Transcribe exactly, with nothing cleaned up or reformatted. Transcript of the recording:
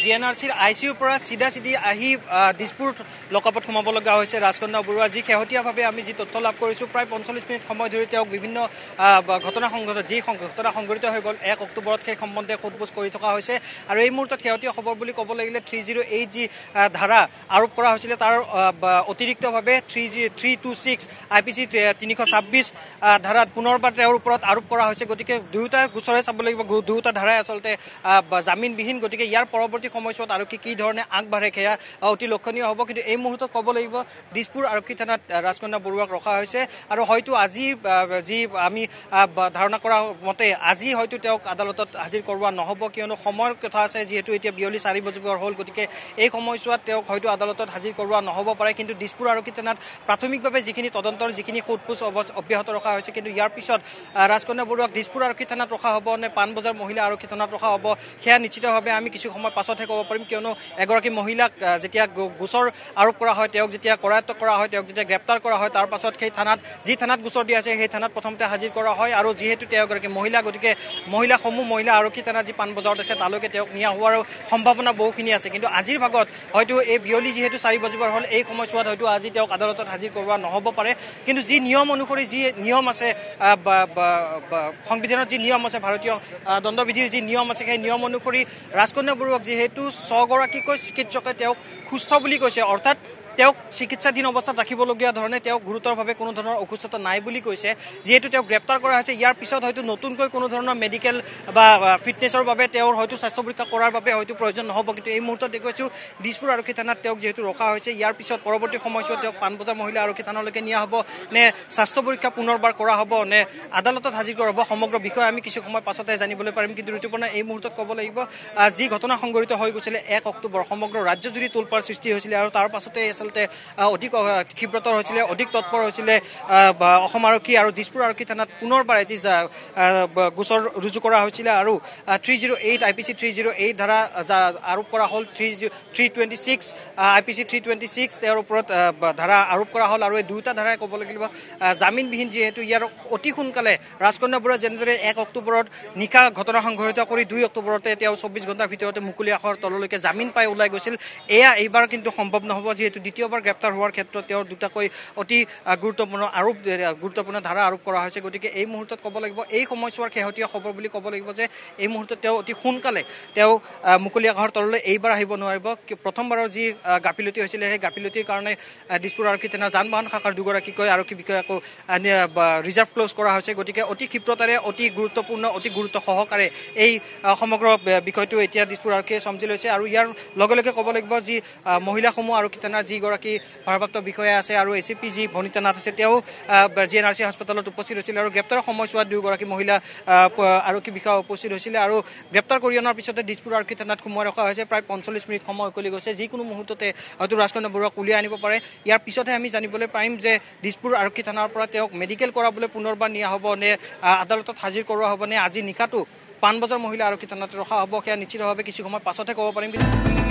G N R C's I C U পৰা সিধা সিধি আহি দিছপুৰ লোকপথ সোমাব লগা হৈছে ৰাজকন্যা বৰুৱা জি খেহতীয়াভাৱে আমি যি তথ্য লাভ কৰিছো প্ৰায় পঞ্চল্লিছ মিনিট সময় ধৰি তেওঁক বিভিন্ন ঘটনা সংঘটিত যি ঘটনা সংঘটিত হৈ গ'ল এক অক্টোবৰত সেই সম্বন্ধে সোধ-পোছ কৰি থকা হৈছে আৰু এই মুহূৰ্তত খেহতীয়া খবৰ বুলি ক'ব লাগিলে থ্ৰী জিৰ' এইট জি ধাৰা আৰোপ কৰা হৈছিল তাৰ অতিৰিক্তভাৱে three G three two six I P C তিনিশ ছাব্বিছ ধাৰাত পুনৰবাৰ তেওঁৰ ওপৰত আৰোপ কৰা হৈছে গতিকে দুয়োটা গোচৰে চাব লাগিব দুয়োটা ধাৰাই আচলতে জামিনবিহীন গতিকে ইয়াৰ পৰৱৰ্তী সময়ছোৱাত আৰু কি কি ধৰণে আগবাঢ়ে সেয়া অতি লক্ষণীয় হ'ব কিন্তু এই মুহূৰ্তত ক'ব লাগিব দিছপুৰ আৰক্ষী থানাত ৰাজকন্যা বৰুৱাক ৰখা হৈছে আৰু হয়তো আজি যি আমি ধাৰণা কৰা মতে আজি হয়তো তেওঁক আদালতত হাজিৰ কৰোৱা নহ'ব কিয়নো সময়ৰ কথা আছে যিহেতু এতিয়া বিয়লি চাৰি বজাৰ হ'ল গতিকে এই সময়ছোৱাত তেওঁক হয়তো আদালতত হাজিৰ কৰোৱা নহ'ব পাৰে কিন্তু দিছপুৰ আৰক্ষী থানাত প্ৰাথমিকভাৱে যিখিনি তদন্তৰ যিখিনি সোধ-পোছ অব্যাহত ৰখা হৈছে কিন্তু ইয়াৰ পিছত ৰাজকন্যা বৰুৱাক দিছপুৰ আৰক্ষী থানাত ৰখা হ'ব নে পাণবজাৰ মহিলা আৰক্ষী থানাত ৰখা হ'ব সেয়া নিশ্চিতভাৱে আমি কিছু সময় পাছতহে ক'ব পাৰিম কিয়নো এগৰাকী মহিলাক যেতিয়া গোচৰ আৰোপ কৰা হয় তেওঁক যেতিয়া কৰায়ত্ব কৰা হয় তেওঁক যেতিয়া গ্ৰেপ্তাৰ কৰা হয় তাৰ পাছত সেই থানাত যি থানাত গোচৰ দিয়া আছে সেই থানাত প্ৰথমতে হাজিৰ কৰা হয় আৰু যিহেতু তেওঁ এগৰাকী মহিলা গতিকে মহিলাসমূহ মহিলা আৰক্ষী থানা যি পাণবজাৰত আছে তালৈকে তেওঁক নিয়া হোৱাৰ সম্ভাৱনা বহুখিনি আছে কিন্তু আজিৰ ভাগত হয়তো এই বিয়লি যিহেতু চাৰি বজিবৰ হ'ল এই সময়ছোৱাত হয়তো আজি তেওঁক আদালতত হাজিৰ কৰোৱা নহ'ব পাৰে কিন্তু যি নিয়ম অনুসৰি যি নিয়ম আছে সংবিধানৰ যি নিয়ম আছে ভাৰতীয় দণ্ডবিধিৰ যি নিয়ম আছে সেই নিয়ম অনুসৰি ৰাজকন্যা বৰুৱাক যিহেতু ছগৰাকীকৈ চিকিৎসকে তেওঁক সুস্থ বুলি কৈছে অৰ্থাৎ তেওঁক চিকিৎসাধীন অৱস্থাত ৰাখিবলগীয়া ধৰণে তেওঁক গুৰুতৰভাৱে কোনো ধৰণৰ অসুস্থতা নাই বুলি কৈছে যিহেতু তেওঁক গ্ৰেপ্তাৰ কৰা হৈছে ইয়াৰ পিছত হয়তো নতুনকৈ কোনো ধৰণৰ মেডিকেল বা ফিটনেছৰ বাবে তেওঁৰ হয়তো স্বাস্থ্য পৰীক্ষা কৰাৰ বাবে হয়তো প্ৰয়োজন নহ'ব কিন্তু এই মুহূৰ্তত দেখুৱাইছোঁ দিছপুৰ আৰক্ষী থানাত তেওঁক যিহেতু ৰখা হৈছে ইয়াৰ পিছত পৰৱৰ্তী সময়ছোৱাত তেওঁক পাণবজাৰ মহিলা আৰক্ষী থানালৈকে নিয়া হ'ব নে স্বাস্থ্য পৰীক্ষা পুনৰবাৰ কৰা হ'ব নে আদালতত হাজিৰ কৰা হ'ব সমগ্ৰ বিষয়ে আমি কিছু সময় পাছতে জানিবলৈ পাৰিম কিন্তু ঋতুপৰ্ণা এই মুহূৰ্তত ক'ব লাগিব যি ঘটনা সংঘটিত হৈ গৈছিলে এক অক্টোবৰ সমগ্ৰ ৰাজ্যজুৰি তোলপাৰ সৃষ্টি হৈছিলে আৰু তাৰ পাছতে আচলতে অধিক ক্ষীপ্ৰতৰ হৈছিলে অধিক তৎপৰ হৈছিলে অসম আৰক্ষী আৰু দিছপুৰ আৰক্ষী থানাত পুনৰবাৰ এটি গোচৰ ৰুজু কৰা হৈছিলে আৰু three zero' eight I P C three zero' eight ধাৰা আৰোপ কৰা হ'ল three three twenty six I P C three twenty six তেওঁৰ ওপৰত ধাৰা আৰোপ কৰা হ'ল আৰু এই দুয়োটা ধাৰাই ক'ব লাগিব জামিনবিহীন যিহেতু ইয়াৰ অতি সোনকালে ৰাজকন্যা বৰুৱা যেনেদৰে এক অক্টোবৰত নিশা ঘটনা সংঘটিত কৰি দুই অক্টোবৰতে তেওঁ চৌব্বিছ ঘণ্টাৰ ভিতৰতে মুকলি আখৰ তললৈকে জামিন পাই ওলাই গৈছিল এয়া এইবাৰ কিন্তু সম্ভৱ নহ'ব যিহেতু দ্বিতীয়বাৰ গ্ৰেপ্তাৰ হোৱাৰ ক্ষেত্ৰত তেওঁৰ দুটাকৈ অতি গুৰুত্বপূৰ্ণ আৰোপ গুৰুত্বপূৰ্ণ ধাৰা আৰোপ কৰা হৈছে গতিকে এই মুহূৰ্তত ক'ব লাগিব এই সময়ছোৱাৰ শেহতীয়া খবৰ বুলি ক'ব লাগিব যে এই মুহূৰ্তত তেওঁ অতি সোনকালে তেওঁ মুকলি আকাশৰ তললৈ এইবাৰ আহিব নোৱাৰিব প্ৰথমবাৰৰ যি গাফিলতি হৈছিলে সেই গাফিলতিৰ কাৰণে দিছপুৰ আৰক্ষী থানাৰ যান বাহন শাখাৰ দুগৰাকীকৈ আৰক্ষী বিষয়াকো ৰিজাৰ্ভ ক্ল'জ কৰা হৈছে গতিকে অতি ক্ষীপ্ৰতাৰে অতি গুৰুত্বপূৰ্ণ অতি গুৰুত্ব সহকাৰে এই সমগ্ৰ বিষয়টো এতিয়া দিছপুৰ আৰক্ষীয়ে চম্জি লৈছে আৰু ইয়াৰ লগে লগে ক'ব লাগিব যি মহিলাসমূহ আৰক্ষী থানাৰ যিগৰাকী ভাৰপ্ৰাপ্ত বিষয়া আছে আৰু এ চি পি যি ভনিতা নাথ আছে তেওঁ জি এন আৰ চি হস্পিটেলত উপস্থিত হৈছিলে আৰু গ্ৰেপ্তাৰৰ সময়ছোৱাত দুয়োগৰাকী মহিলা আৰক্ষী বিষয়া উপস্থিত হৈছিলে আৰু গ্ৰেপ্তাৰ কৰি অনাৰ পিছতে দিছপুৰ আৰক্ষী থানাত সোমোৱাই ৰখা হৈছে প্ৰায় পঞ্চল্লিছ মিনিট সময় উকলি গৈছে যিকোনো মুহূৰ্ততে হয়তো ৰাজকন্যা বৰুৱাক উলিয়াই আনিব পাৰে ইয়াৰ পিছতহে আমি জানিবলৈ পাৰিম যে দিছপুৰ আৰক্ষী থানাৰ পৰা তেওঁক মেডিকেল কৰাবলৈ পুনৰবাৰ নিয়া হ'ব নে আদালতত হাজিৰ কৰোৱা হ'ব নে আজি নিশাটো পাণবজাৰ মহিলা আৰক্ষী থানাত ৰখা হ'ব সেয়া নিশ্চিতভাৱে কিছু সময় পাছতহে ক'ব পাৰিম।